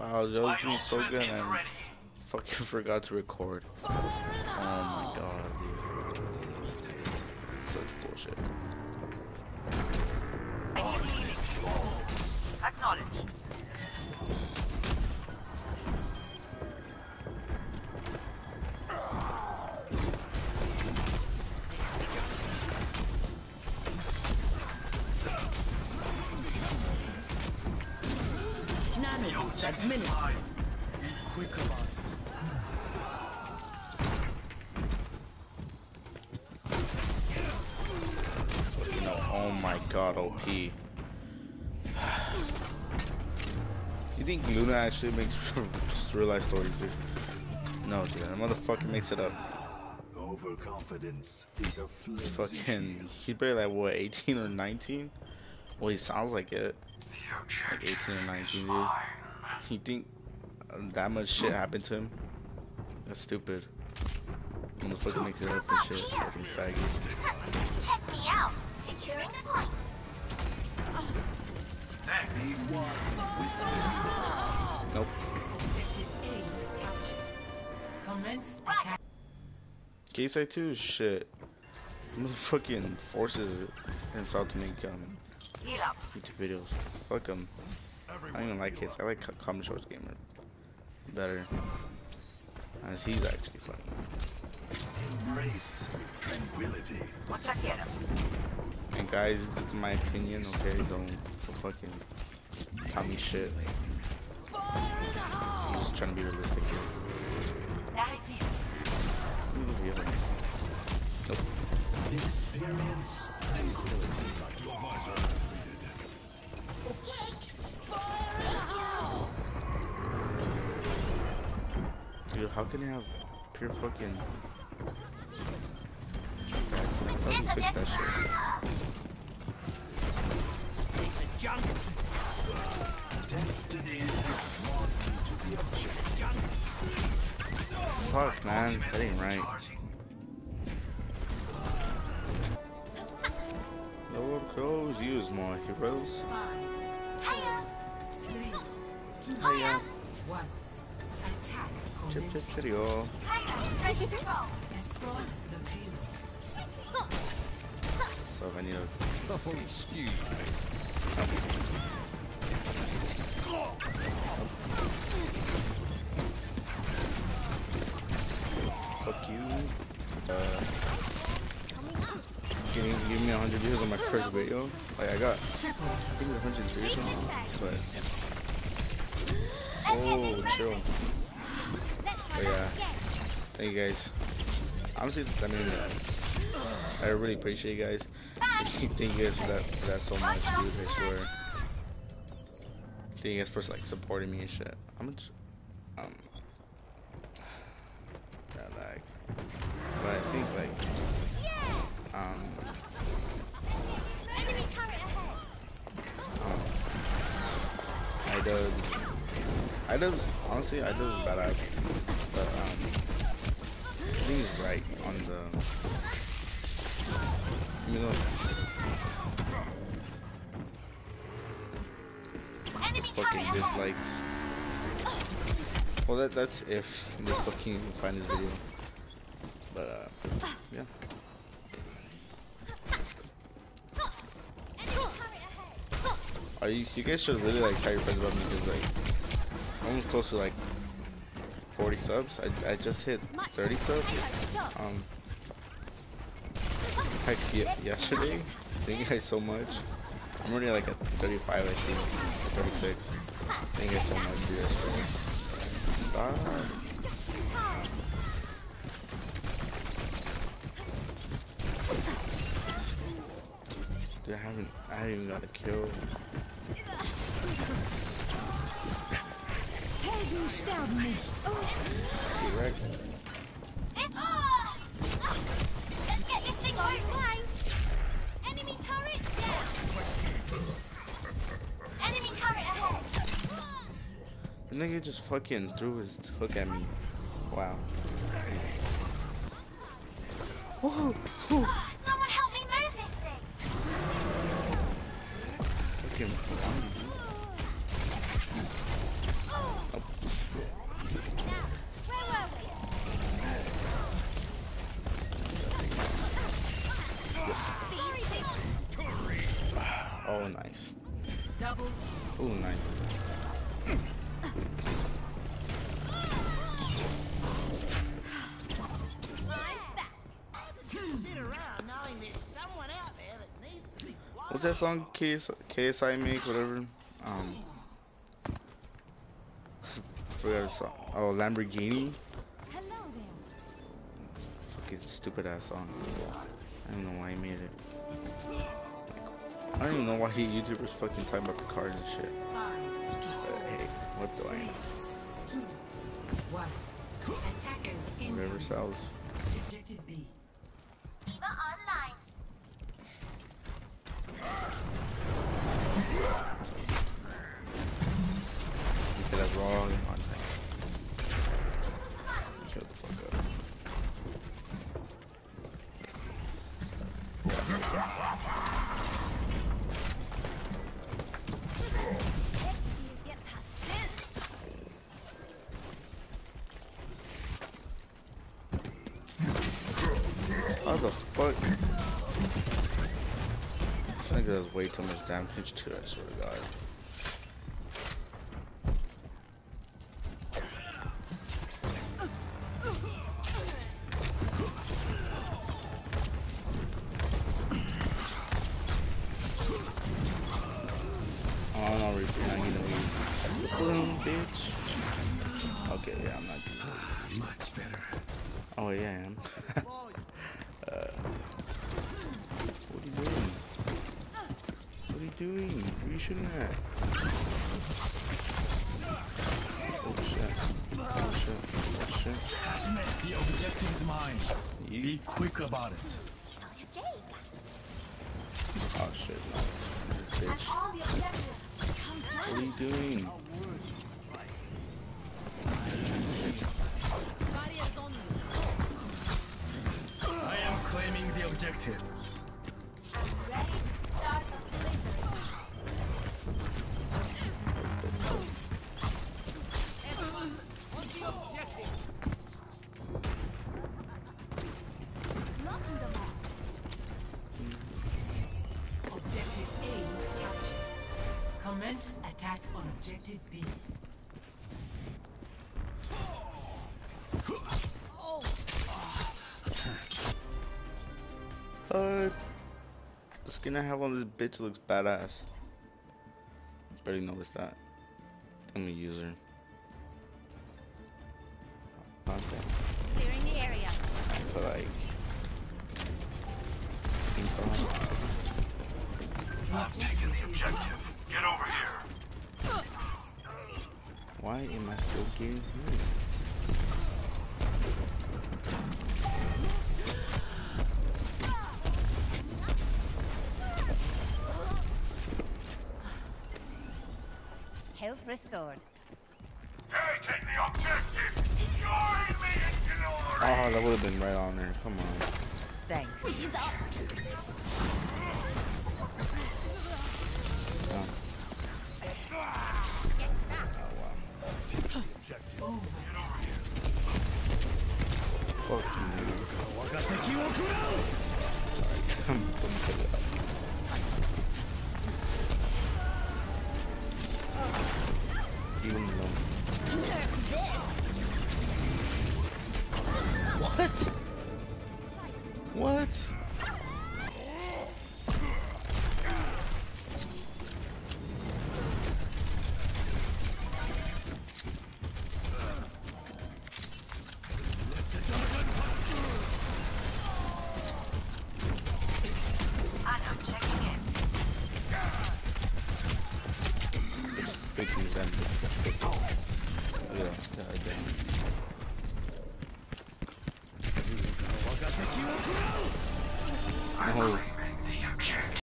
Wow, that was doing so good, and I fucking forgot to record. Oh my god, dude. Such bullshit. Acknowledge. Oh my god, OP. You think Luna actually makes just real life stories, dude? No, dude, that motherfucker makes it up. Overconfidence is a fucking. He's barely like what, 18 or 19? Well, he sounds like it. Like 18 or 19, dude. You think that much shit happened to him? That's stupid. Motherfucker makes it up and shit. Fucking faggot. Check me out. Securing the point. Nope. KSI 2 shit. Motherfucking forces himself to make YouTube videos. Fuck him. I don't even like his. I like Common Shorts Gamer better. As he's actually funny. Embrace tranquility. What's that get him? And guys, just my opinion, okay? Don't fucking tell me shit. I'm just trying to be realistic here. That is it. Nope. Experience tranquility. Dude, how can I have pure fucking... I can fix that shit. Fuck, man, that ain't right. Lord goes, use my heroes. Hiya! One. Attack. Chip chip cheerio. So if I need a excuse me. Fuck you. Give me 100 views on my first video. Like I got, I think it's 100 views on but. Oh, chill. But yeah, thank you guys. Honestly, I mean, I really appreciate you guys. Thank you guys for that so much, dude. I swear. Thank you guys for like supporting me and shit. How much? That lag. But I think like enemy turret ahead. I does honestly, I does badass, but I think he's right on the, you know, fucking dislikes. Well, that's if they fucking find this video, but yeah. You guys should really like tell your friends about me because like. Almost close to like 40 subs. I just hit 30 subs. Heck yeah, yesterday. Thank you guys so much. I'm already like at 35, I think, 36. Thank you guys so much for this. Stop. Dude, I haven't even got a kill. Du sterben nicht. Direkt. Let's get this thing online. Enemy turret down. Enemy turret ahead. The nigga just fucking threw his hook at me. Wow. Whoa. Someone help me move this thing. Fucking. Oh, nice. What's that song KSI makes, whatever? Forgot a song. Oh, Lamborghini? Fucking stupid ass song. I don't know why he made it. Like, I don't even know why he YouTubers fucking talking about the cars and shit. But hey, what do I know? Whatever sells. Wrong content. Shut the fuck up. How the fuck? I think there's way too much damage to it, I swear to God. Okay, yeah, I'm not doing that. Much better. Oh yeah, I am. What are you doing? What are you doing? What are you shooting at? Oh shit. Oh shit. Oh shit. The objective is mine. Be quick about it. Oh shit. This bitch. What are you doing? Objective. I'm ready to start the blizzard. Everyone, what's the objective? Not in the map. Objective A captured. Commence attack on objective B. The skin I have on this bitch looks badass. Barely noticed that. I'm a user. Clearing the area. But like, things don't happen. I've taken the objective. Get over here. Why am I still getting here? Health restored. Hey, take the objective! Join me in glory! Oh, that would have been right on there. Come on. Thanks. Oh, wow. Fuck you. What? I'm checking in. Fixing them. Yeah. Oh.